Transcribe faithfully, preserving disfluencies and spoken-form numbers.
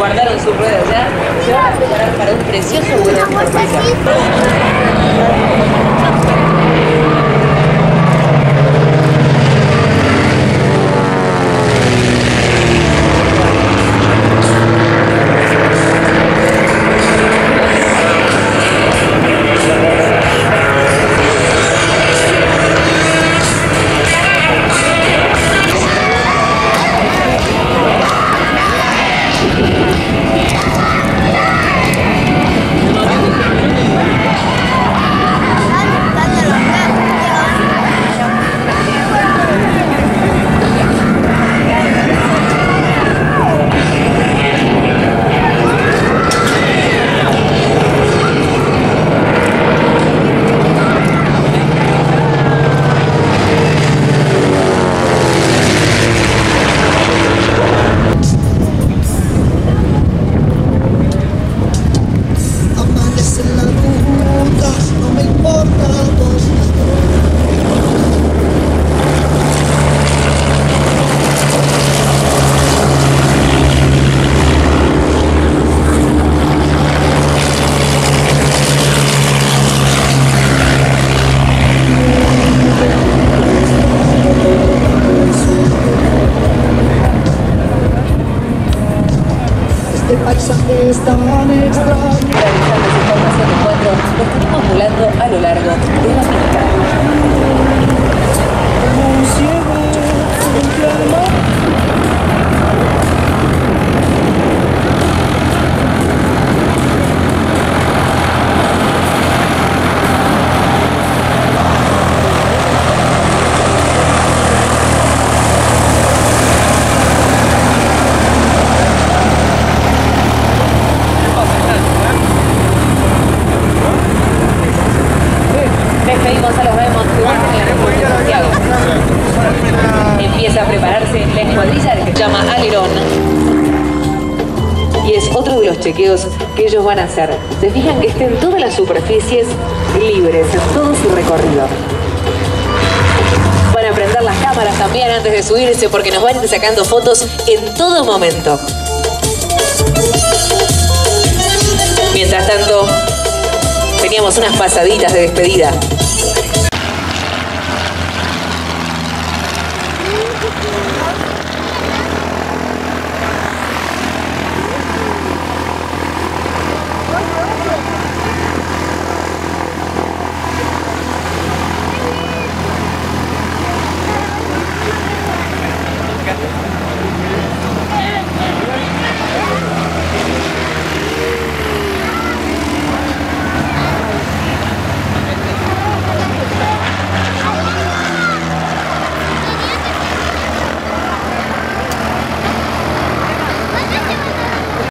guardaron sus ruedas ya, se van a preparar para un precioso vuelo de sorpresa. Chequeos que ellos van a hacer. Se fijan que estén todas las superficies libres en todo su recorrido. Van a prender las cámaras también antes de subirse porque nos van a ir sacando fotos en todo momento. Mientras tanto, teníamos unas pasaditas de despedida.